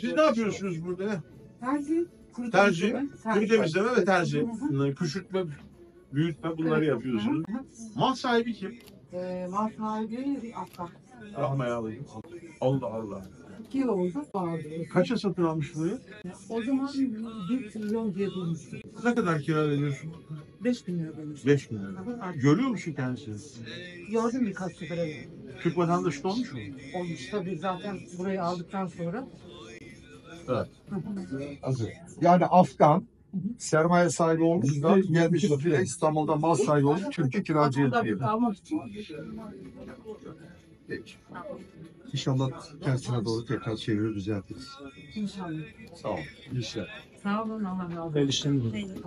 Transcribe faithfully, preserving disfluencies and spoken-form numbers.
Siz ne yapıyorsunuz burada? Tercih, kuru tercih, kuru temizleme ve tercih. Küçültme, büyütme, bunları evet, yapıyorsunuz. Mal sahibi kim? Ee, mal sahibi Afgan. Rahmaya alayım. Allah Allah. İki yıl oldu. Kaça satın almış burayı? O zaman bir trilyon diye bulmuştu. Ne kadar kira veriyorsun? Beş bin lira vermiştim. Beş bin lira. Görüyor musun kendisini? Gördüm birkaç sefer. Türk vatandaşı da olmuş mu? Olmuş tabii, zaten burayı aldıktan sonra. Evet. Hazır. Yani Afgan sermaye sahibi olduğunda gelmiş bile İstanbul'da mal sahibi olmuş çünkü kiracı yapıyor. Almak için. Peki. İnşallah tersine doğru tekrar çeviriyor, düzeltiriz. İnşallah. Sağ olun. İnşallah. Sağ olun. Allah razı olsun.